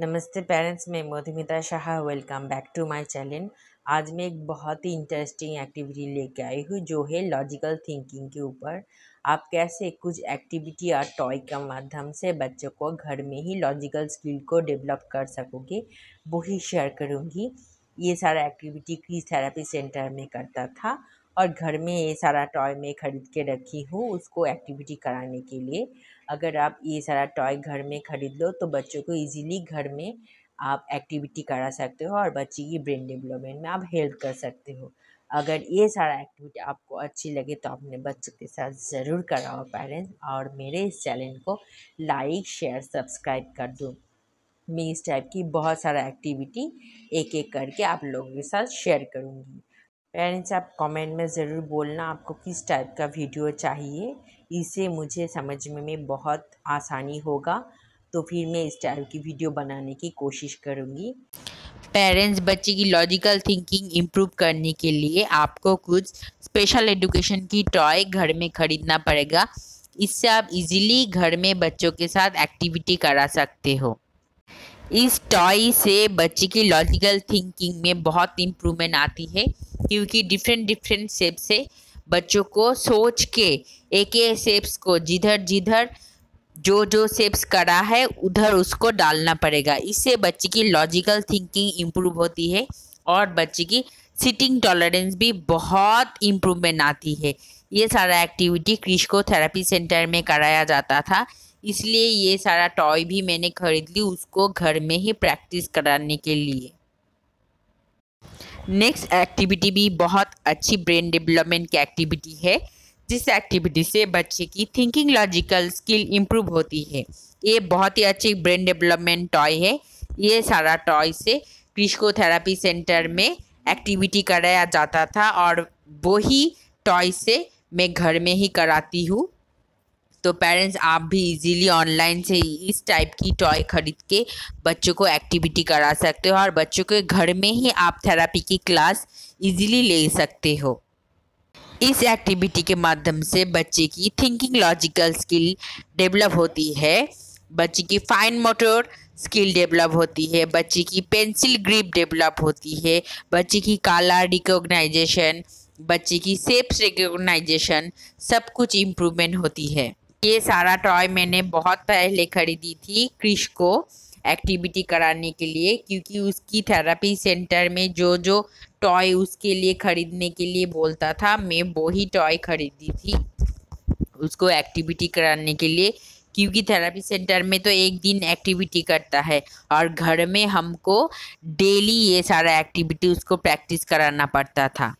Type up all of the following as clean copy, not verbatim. नमस्ते पेरेंट्स, मैं Madhumita Shah. Welcome back to my channel. आज मैं एक बहुत ही इंटरेस्टिंग एक्टिविटी लेके आई हूँ जो है लॉजिकल थिंकिंग के ऊपर। आप कैसे कुछ एक्टिविटी या टॉय के माध्यम से बच्चों को घर में ही लॉजिकल स्किल को डेवलप कर सकोगे वो ही शेयर करूँगी। ये सारा एक्टिविटी क्रीज थेरापी सेंटर में करता था और घर में ये सारा टॉय मैं ख़रीद के रखी हूँ उसको एक्टिविटी कराने के लिए। अगर आप ये सारा टॉय घर में ख़रीद लो तो बच्चों को इजीली घर में आप एक्टिविटी करा सकते हो और बच्चे की ब्रेन डेवलपमेंट में आप हेल्प कर सकते हो। अगर ये सारा एक्टिविटी आपको अच्छी लगे तो आपने बच्चों के साथ ज़रूर कराओ पेरेंट्स। और मेरे इस चैनल को लाइक, शेयर, सब्सक्राइब कर दो। मैं इस टाइप की बहुत सारा एक्टिविटी एक एक करके आप लोगों के साथ शेयर करूँगी। पेरेंट्स, आप कमेंट में ज़रूर बोलना आपको किस टाइप का वीडियो चाहिए, इससे मुझे समझने में बहुत आसानी होगा। तो फिर मैं इस टाइप की वीडियो बनाने की कोशिश करूँगी। पेरेंट्स, बच्चे की लॉजिकल थिंकिंग इम्प्रूव करने के लिए आपको कुछ स्पेशल एजुकेशन की टॉय घर में ख़रीदना पड़ेगा। इससे आप इजीली घर में बच्चों के साथ एक्टिविटी करा सकते हो। इस टॉय से बच्चे की लॉजिकल थिंकिंग में बहुत इम्प्रूवमेंट आती है, क्योंकि डिफरेंट शेप से बच्चों को सोच के एक शेप्स को जिधर जो शेप्स करा है उधर उसको डालना पड़ेगा। इससे बच्चे की लॉजिकल थिंकिंग इम्प्रूव होती है और बच्चे की सिटिंग टॉलरेंस भी बहुत इम्प्रूवमेंट आती है। ये सारा एक्टिविटी कृष को थेरापी सेंटर में कराया जाता था, इसलिए ये सारा टॉय भी मैंने खरीद ली उसको घर में ही प्रैक्टिस कराने के लिए। नेक्स्ट एक्टिविटी भी बहुत अच्छी ब्रेन डेवलपमेंट की एक्टिविटी है, जिस एक्टिविटी से बच्चे की थिंकिंग लॉजिकल स्किल इम्प्रूव होती है। ये बहुत ही अच्छी ब्रेन डेवलपमेंट टॉय है। ये सारा टॉय से कृष थेरापी सेंटर में एक्टिविटी कराया जाता था और वो ही टॉय से मैं घर में ही कराती हूँ। तो पेरेंट्स, आप भी इजीली ऑनलाइन से इस टाइप की टॉय खरीद के बच्चों को एक्टिविटी करा सकते हो और बच्चों के घर में ही आप थेरापी की क्लास इजीली ले सकते हो। इस एक्टिविटी के माध्यम से बच्चे की थिंकिंग लॉजिकल स्किल डेवलप होती है, बच्चे की फाइन मोटर स्किल डेवलप होती है, बच्चे की पेंसिल ग्रिप डेवलप होती है, बच्चे की कलर रिकॉग्नाइजेशन, बच्चे की शेप्स रिकॉग्नाइजेशन, सब कुछ इम्प्रूवमेंट होती है। ये सारा टॉय मैंने बहुत पहले खरीदी थी कृष को एक्टिविटी कराने के लिए, क्योंकि उसकी थेरापी सेंटर में जो टॉय उसके लिए खरीदने के लिए बोलता था मैं वो ही टॉय खरीदी थी उसको एक्टिविटी कराने के लिए, क्योंकि थेरापी सेंटर में तो एक दिन एक्टिविटी करता है और घर में हमको डेली ये सारा एक्टिविटी उसको प्रैक्टिस कराना पड़ता था।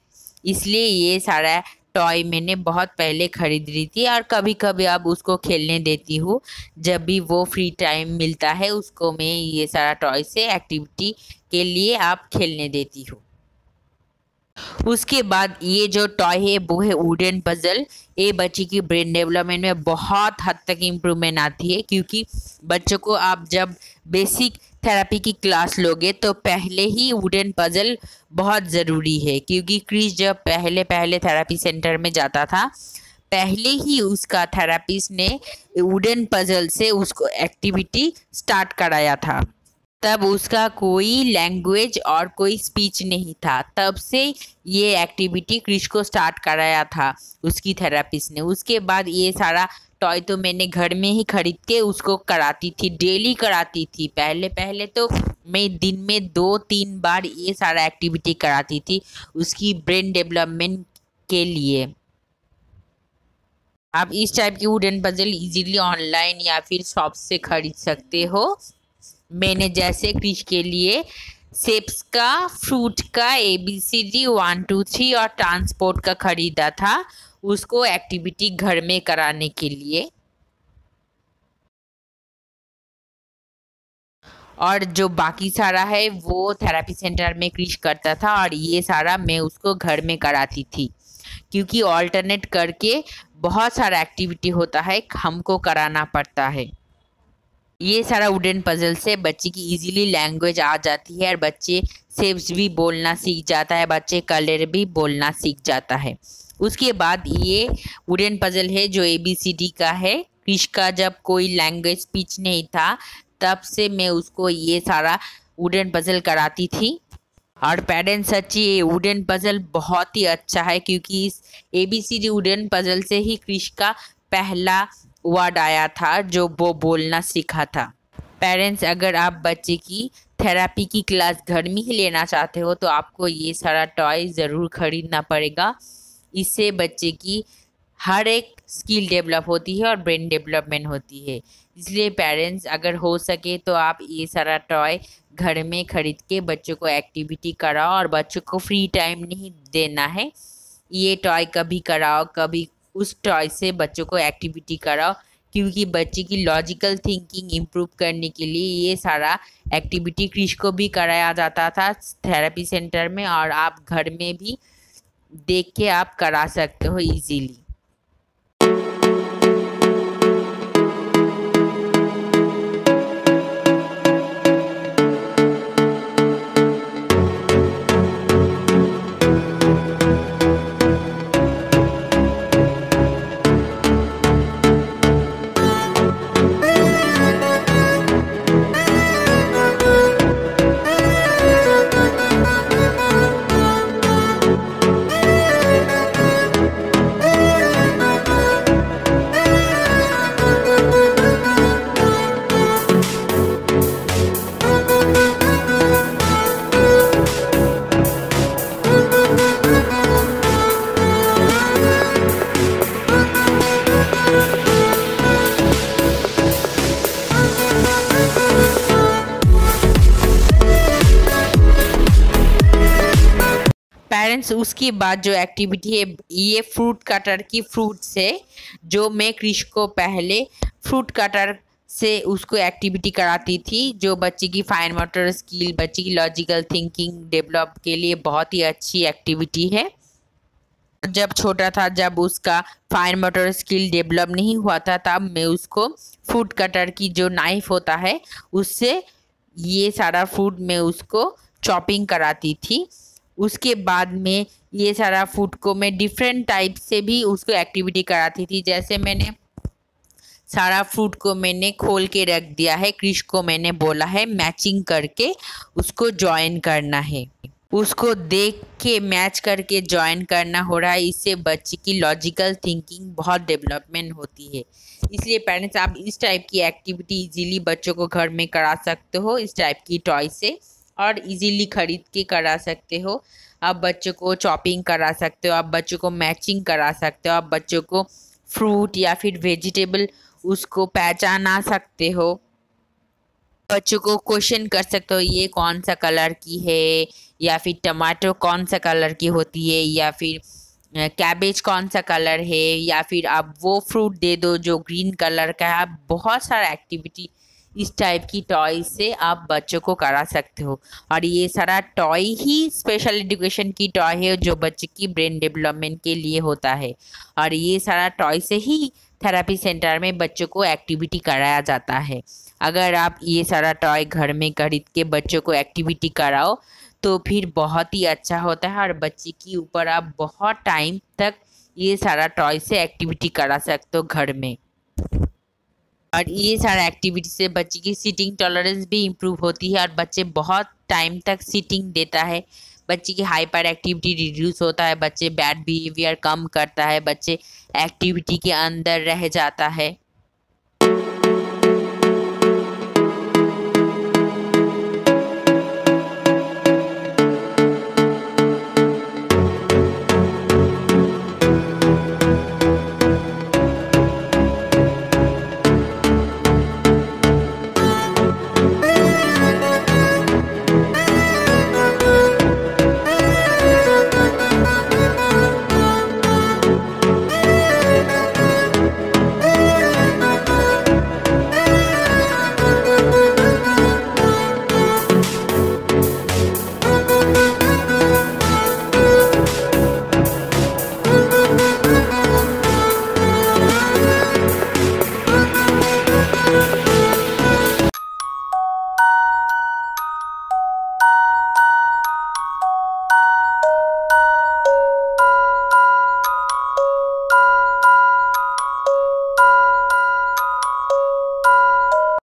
इसलिए ये सारा टॉय मैंने बहुत पहले खरीद ली थी और कभी कभी अब उसको खेलने देती हूँ। जब भी वो फ्री टाइम मिलता है उसको मैं ये सारा टॉय से एक्टिविटी के लिए आप खेलने देती हूँ। उसके बाद ये जो टॉय है वो है वुडन पजल। ये बच्चे की ब्रेन डेवलपमेंट में बहुत हद तक इम्प्रूवमेंट आती है, क्योंकि बच्चों को आप जब बेसिक थेरापी की क्लास लोगे तो पहले ही वुडन पजल बहुत ज़रूरी है, क्योंकि क्रिश जब पहले थेरापी सेंटर में जाता था पहले ही उसका थेरापिस्ट ने वुडन पजल से उसको एक्टिविटी स्टार्ट कराया था। तब उसका कोई लैंग्वेज और कोई स्पीच नहीं था, तब से ये एक्टिविटी क्रिश को स्टार्ट कराया था उसकी थेरापिस्ट ने। उसके बाद ये सारा टॉय तो मैंने घर में ही खरीद के उसको कराती थी, डेली कराती थी। पहले तो मैं दिन में 2-3 बार ये सारा एक्टिविटी कराती थी उसकी ब्रेन डेवलपमेंट के लिए। आप इस टाइप की वुडन पजल इजीली ऑनलाइन या फिर शॉप से खरीद सकते हो। मैंने जैसे कृष के लिए शेप्स का, फ्रूट का, ABCD 1 2 3 और ट्रांसपोर्ट का खरीदा था उसको एक्टिविटी घर में कराने के लिए। और जो बाकी सारा है वो थेरापी सेंटर में कृष करता था और ये सारा मैं उसको घर में कराती थी, क्योंकि ऑल्टरनेट करके बहुत सारा एक्टिविटी होता है हमको कराना पड़ता है। ये सारा वुडन पजल से बच्चे की इजीली लैंग्वेज आ जाती है और बच्चे शेप्स भी बोलना सीख जाता है, बच्चे कलर भी बोलना सीख जाता है। उसके बाद ये वुडन पजल है जो ABCD का है। कृष का जब कोई लैंग्वेज स्पीच नहीं था तब से मैं उसको ये सारा वुडन पजल कराती थी। और पेरेंट्स सच्ची ये वुडन पजल बहुत ही अच्छा है, क्योंकि इस ABCD वुडन पजल से ही कृष का पहला वर्ड आया था जो वो बोलना सीखा था। पेरेंट्स अगर आप बच्चे की थेरापी की क्लास घर में ही लेना चाहते हो तो आपको ये सारा टॉय ज़रूर खरीदना पड़ेगा। इससे बच्चे की हर एक स्किल डेवलप होती है और ब्रेन डेवलपमेंट होती है। इसलिए पेरेंट्स अगर हो सके तो आप ये सारा टॉय घर में खरीद के बच्चों को एक्टिविटी कराओ, और बच्चों को फ्री टाइम नहीं देना है। ये टॉय कभी कराओ कभी उस टॉय से बच्चों को एक्टिविटी कराओ, क्योंकि बच्चे की लॉजिकल थिंकिंग इम्प्रूव करने के लिए ये सारा एक्टिविटी कृष को भी कराया जाता था थेरेपी सेंटर में, और आप घर में भी देख के आप करा सकते हो इजीली। पेरेंट्स उसके बाद जो एक्टिविटी है ये फ्रूट कटर की फ्रूट से, जो मैं कृष को पहले फ्रूट कटर से उसको एक्टिविटी कराती थी, जो बच्चे की फाइन मोटर स्किल बच्चे की लॉजिकल थिंकिंग डेवलप के लिए बहुत ही अच्छी एक्टिविटी है। जब छोटा था जब उसका फाइन मोटर स्किल डेवलप नहीं हुआ था तब मैं उसको फ्रूट कटर की जो नाइफ होता है उससे ये सारा फ्रूट मैं उसको चॉपिंग कराती थी। उसके बाद में ये सारा फूड को मैं डिफरेंट टाइप से भी उसको एक्टिविटी कराती थी। जैसे मैंने सारा फूड को मैंने खोल के रख दिया है, कृष को मैंने बोला है मैचिंग करके उसको जॉइन करना है, उसको देख के मैच करके जॉइन करना हो रहा है। इससे बच्चे की लॉजिकल थिंकिंग बहुत डेवलपमेंट होती है। इसलिए पेरेंट्स आप इस टाइप की एक्टिविटी इजीली बच्चों को घर में करा सकते हो इस टाइप की टॉय से, और इजीली खरीद के करा सकते हो। आप बच्चों को चॉपिंग करा सकते हो, आप बच्चों को मैचिंग करा सकते हो, आप बच्चों को फ्रूट या फिर वेजिटेबल उसको पहचाना सकते हो, बच्चों को क्वेश्चन कर सकते हो ये कौन सा कलर की है, या फिर टमाटर कौन सा कलर की होती है, या फिर कैबेज कौन सा कलर है, या फिर आप वो फ्रूट दे दो जो ग्रीन कलर का है। आप बहुत सारा एक्टिविटी इस टाइप की टॉय से आप बच्चों को करा सकते हो, और ये सारा टॉय ही स्पेशल एजुकेशन की टॉय है जो बच्चे की ब्रेन डेवलपमेंट के लिए होता है, और ये सारा टॉय से ही थेरेपी सेंटर में बच्चों को एक्टिविटी कराया जाता है। अगर आप ये सारा टॉय घर में खरीद के बच्चों को एक्टिविटी कराओ तो फिर बहुत ही अच्छा होता है, और बच्चे के ऊपर आप बहुत टाइम तक ये सारा टॉय से एक्टिविटी करा सकते हो घर में। और ये सारा एक्टिविटी से बच्चे की सिटिंग टॉलरेंस भी इम्प्रूव होती है, और बच्चे बहुत टाइम तक सिटिंग देता है, बच्चे की हाइपर एक्टिविटी रिड्यूस होता है, बच्चे बैड बिहेवियर कम करता है, बच्चे एक्टिविटी के अंदर रह जाता है।